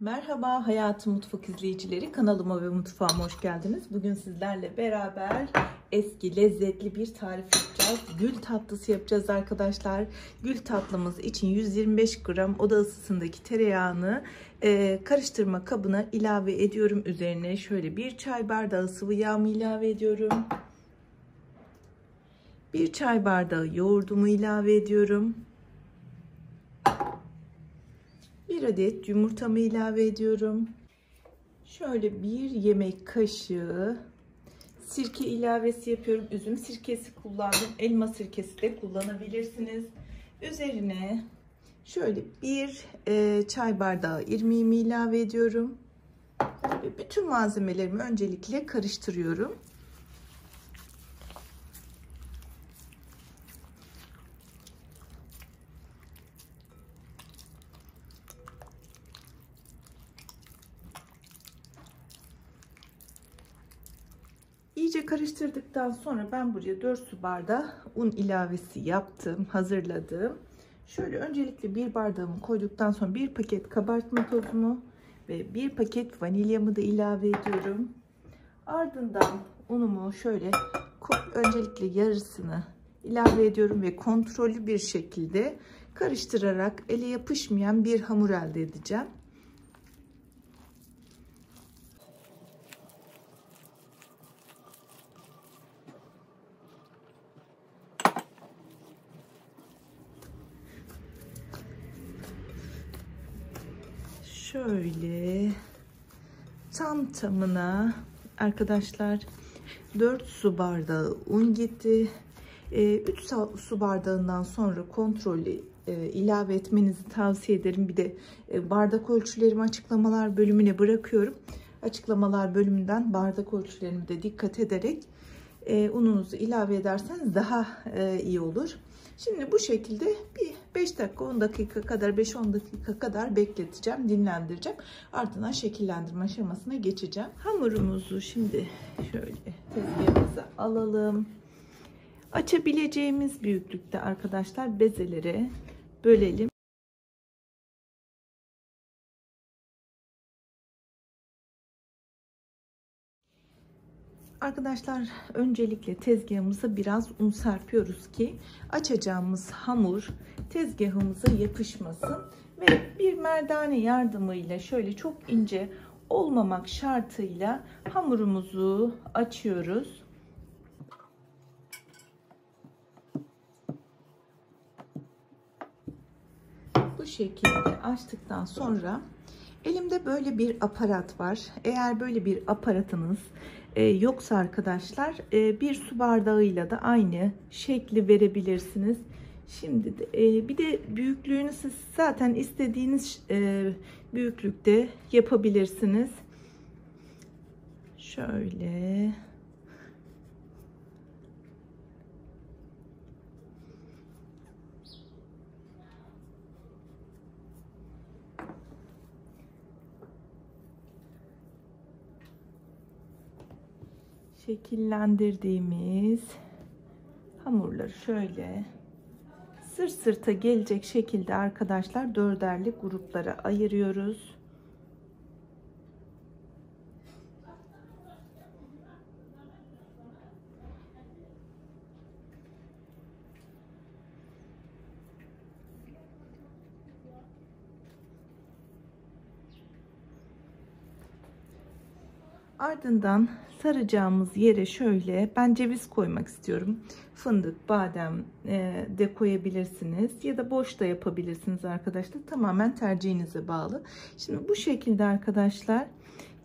Merhaba Hayatım Mutfak izleyicileri, kanalıma ve mutfağıma hoş geldiniz. Bugün sizlerle beraber eski lezzetli bir tarif yapacağız. Gül tatlısı yapacağız arkadaşlar. Gül tatlımız için 125 gram oda ısısındaki tereyağını karıştırma kabına ilave ediyorum. Üzerine şöyle bir çay bardağı sıvı yağımı ilave ediyorum. Bir çay bardağı yoğurdumu ilave ediyorum. 1 adet yumurtamı ilave ediyorum. Şöyle 1 yemek kaşığı sirke ilavesi yapıyorum. Üzüm sirkesi kullandım. Elma sirkesi de kullanabilirsiniz. Üzerine şöyle 1 çay bardağı irmiğimi ilave ediyorum. Ve bütün malzemelerimi öncelikle karıştırıyorum. İyice karıştırdıktan sonra ben buraya 4 su bardağı un ilavesi yaptım, hazırladım. Şöyle öncelikle bir bardağımı koyduktan sonra bir paket kabartma tozumu ve bir paket vanilyamı da ilave ediyorum. Ardından unumu şöyle öncelikle yarısını ilave ediyorum ve kontrollü bir şekilde karıştırarak ele yapışmayan bir hamur elde edeceğim. Şöyle tam tamına arkadaşlar 4 su bardağı un gitti. 3 su bardağından sonra kontrollü ilave etmenizi tavsiye ederim. Bir de bardak ölçülerimi açıklamalar bölümüne bırakıyorum. Açıklamalar bölümünden bardak ölçülerimi de dikkat ederek ununuzu ilave ederseniz daha iyi olur. Şimdi bu şekilde bir 5-10 dakika kadar bekleteceğim, dinlendireceğim. Ardından şekillendirme aşamasına geçeceğim. Hamurumuzu şimdi şöyle tezgahımıza alalım. Açabileceğimiz büyüklükte arkadaşlar bezelere bölelim. Arkadaşlar öncelikle tezgahımıza biraz un serpiyoruz ki açacağımız hamur tezgahımıza yapışmasın ve bir merdane yardımıyla şöyle çok ince olmamak şartıyla hamurumuzu açıyoruz. Bu şekilde açtıktan sonra elimde böyle bir aparat var. Eğer böyle bir aparatınız yoksa arkadaşlar bir su bardağıyla da aynı şekli verebilirsiniz. Şimdi de, bir de büyüklüğünü siz zaten istediğiniz büyüklükte yapabilirsiniz. Şöyle şekillendirdiğimiz hamurları şöyle sırt sırta gelecek şekilde arkadaşlar dörderli gruplara ayırıyoruz. Ardından saracağımız yere şöyle ben ceviz koymak istiyorum. Fındık, badem de koyabilirsiniz ya da boş da yapabilirsiniz arkadaşlar. Tamamen tercihinize bağlı. Şimdi bu şekilde arkadaşlar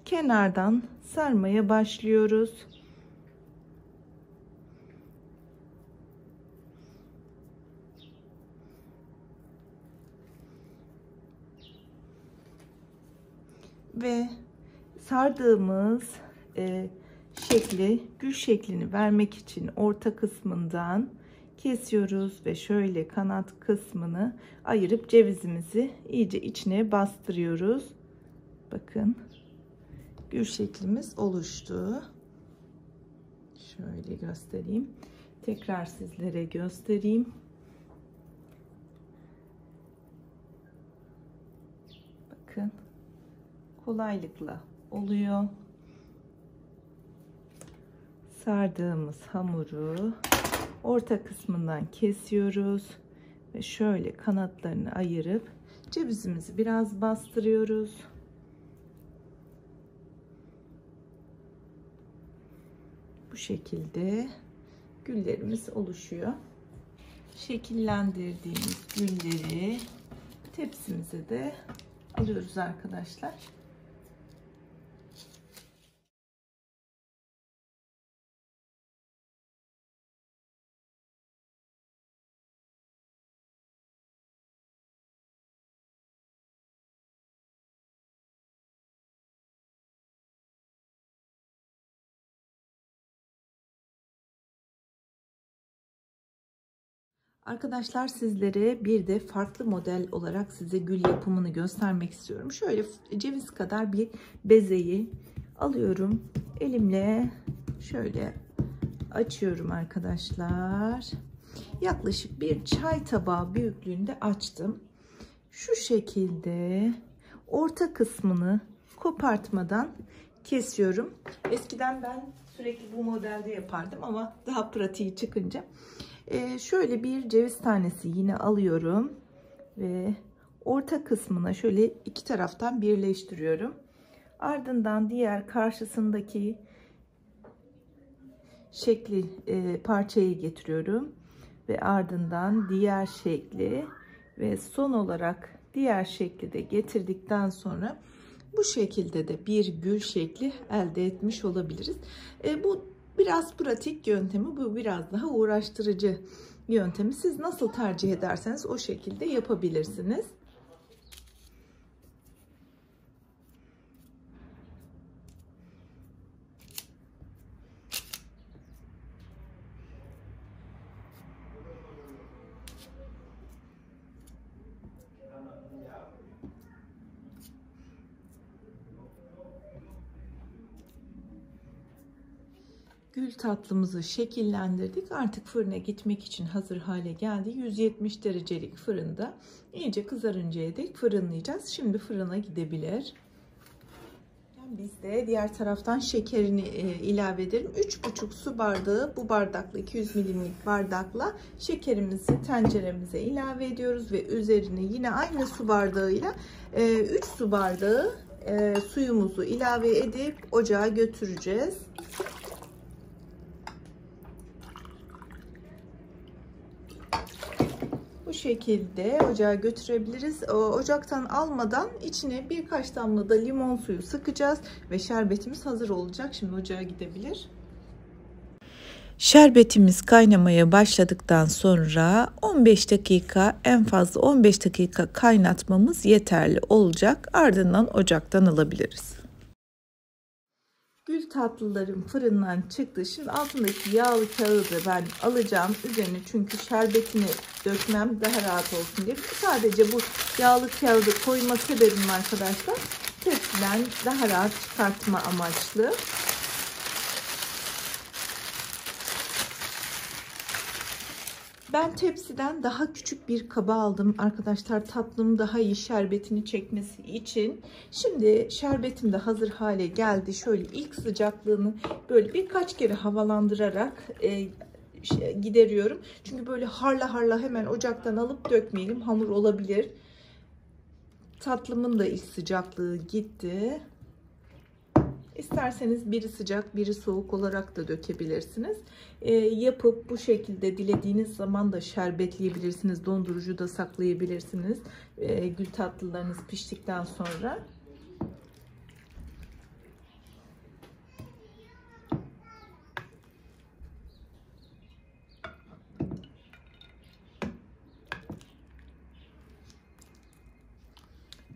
kenardan sarmaya başlıyoruz. Ve sardığımız şekli, gül şeklini vermek için orta kısmından kesiyoruz ve şöyle kanat kısmını ayırıp cevizimizi iyice içine bastırıyoruz. Bakın gül şeklimiz oluştu. Şöyle göstereyim. Tekrar sizlere göstereyim. Bakın. kolaylıkla oluyor. Sardığımız hamuru orta kısmından kesiyoruz ve şöyle kanatlarını ayırıp cevizimizi biraz bastırıyoruz. Bu şekilde güllerimiz oluşuyor. Şekillendirdiğimiz gülleri tepsimize de alıyoruz arkadaşlar. Arkadaşlar sizlere bir de farklı model olarak size gül yapımını göstermek istiyorum. Şöyle ceviz kadar bir bezeyi alıyorum. Elimle şöyle açıyorum arkadaşlar. Yaklaşık bir çay tabağı büyüklüğünde açtım. Şu şekilde orta kısmını kopartmadan kesiyorum. Eskiden ben sürekli bu modelde yapardım ama daha pratiği çıkınca. Şöyle bir ceviz tanesi yine alıyorum ve orta kısmına şöyle iki taraftan birleştiriyorum. Ardından diğer karşısındaki şekli parçayı getiriyorum ve ardından diğer şekli ve son olarak diğer şekli de getirdikten sonra bu şekilde de bir gül şekli elde etmiş olabiliriz. Bu biraz pratik yöntemi, bu biraz daha uğraştırıcı yöntemi. Siz nasıl tercih ederseniz o şekilde yapabilirsiniz. Gül tatlımızı şekillendirdik. Artık fırına gitmek için hazır hale geldi. 170 derecelik fırında iyice kızarıncaya dek fırınlayacağız. Şimdi fırına gidebilir. Biz de diğer taraftan şekerini ilave edelim. 3,5 su bardağı, bu bardakla 200 milimlik bardakla şekerimizi tenceremize ilave ediyoruz ve üzerine yine aynı su bardağıyla 3 su bardağı suyumuzu ilave edip ocağa götüreceğiz. Şekilde ocağa götürebiliriz. Ocaktan almadan içine birkaç damla da limon suyu sıkacağız ve şerbetimiz hazır olacak. Şimdi ocağa gidebilir. Şerbetimiz kaynamaya başladıktan sonra 15 dakika, en fazla 15 dakika kaynatmamız yeterli olacak. Ardından ocaktan alabiliriz. Gül tatlılarım fırından çıktı. Şimdi altındaki yağlı kağıdı ben alacağım. Üzerine çünkü şerbetini dökmem daha rahat olsun diye. Sadece bu yağlı kağıdı koyma sebebim arkadaşlar, tepsiden daha rahat çıkartma amaçlı. Ben tepsiden daha küçük bir kaba aldım arkadaşlar, tatlım daha iyi şerbetini çekmesi için. Şimdi şerbetim de hazır hale geldi. Şöyle ilk sıcaklığını böyle birkaç kere havalandırarak gideriyorum. Çünkü böyle harla harla hemen ocaktan alıp dökmeyelim, hamur olabilir. Tatlımın da ilk sıcaklığı gitti. İsterseniz biri sıcak biri soğuk olarak da dökebilirsiniz. Yapıp bu şekilde dilediğiniz zaman da şerbetleyebilirsiniz. Dondurucuda saklayabilirsiniz. Gül tatlılarınız piştikten sonra.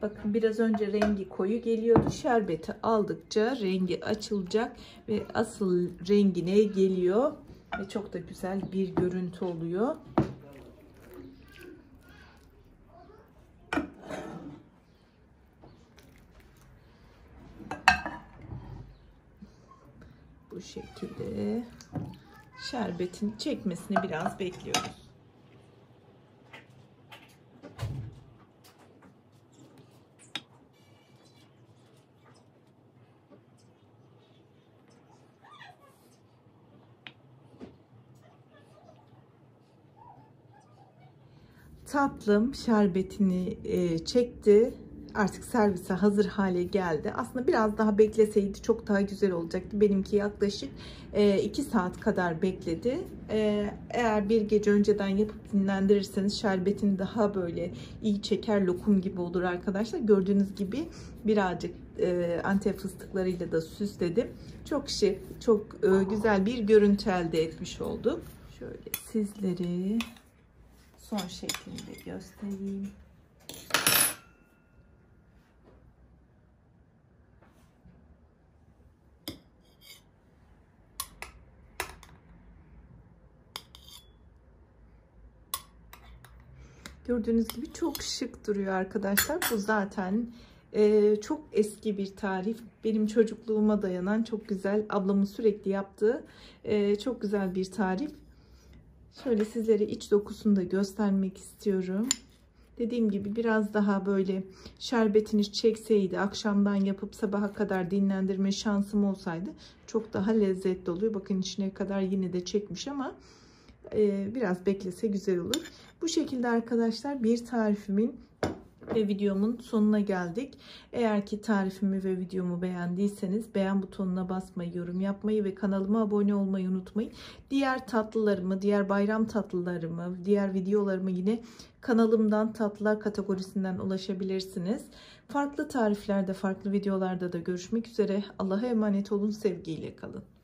Bakın biraz önce rengi koyu geliyordu. Şerbeti aldıkça rengi açılacak ve asıl rengine geliyor. Ve çok da güzel bir görüntü oluyor. Bu şekilde şerbetin çekmesini biraz bekliyoruz. Tatlım şerbetini çekti. Artık servise hazır hale geldi. Aslında biraz daha bekleseydi çok daha güzel olacaktı. Benimki yaklaşık 2 saat kadar bekledi. Eğer bir gece önceden yapıp dinlendirirseniz şerbetini daha böyle iyi çeker, lokum gibi olur arkadaşlar. Gördüğünüz gibi birazcık Antep fıstıklarıyla da süsledim. Çok şık, çok güzel bir görüntü elde etmiş olduk. Şöyle sizleri son şeklinde göstereyim. Gördüğünüz gibi çok şık duruyor arkadaşlar. Bu zaten çok eski bir tarif. Benim çocukluğuma dayanan çok güzel, ablamın sürekli yaptığı çok güzel bir tarif. Şöyle sizlere iç dokusunu da göstermek istiyorum. Dediğim gibi biraz daha böyle şerbetini çekseydi, akşamdan yapıp sabaha kadar dinlendirme şansım olsaydı çok daha lezzetli oluyor. Bakın içine kadar yine de çekmiş ama biraz beklese güzel olur. Bu şekilde arkadaşlar bir tarifimin ve videomun sonuna geldik. Eğer ki tarifimi ve videomu beğendiyseniz beğen butonuna basmayı, yorum yapmayı ve kanalıma abone olmayı unutmayın. Diğer tatlılarımı, diğer bayram tatlılarımı, diğer videolarımı yine kanalımdan tatlılar kategorisinden ulaşabilirsiniz. Farklı tariflerde, farklı videolarda da görüşmek üzere. Allah'a emanet olun, sevgiyle kalın.